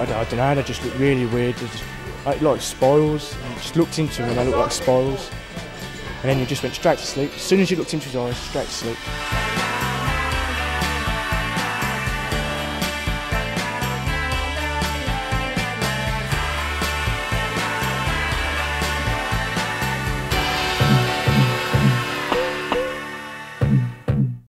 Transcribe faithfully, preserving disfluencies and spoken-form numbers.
I don't, I don't know, they just look really weird. They just, like, like spirals. I just looked into them and they looked like spirals. And then you just went straight to sleep. As soon as you looked into his eyes, straight to sleep.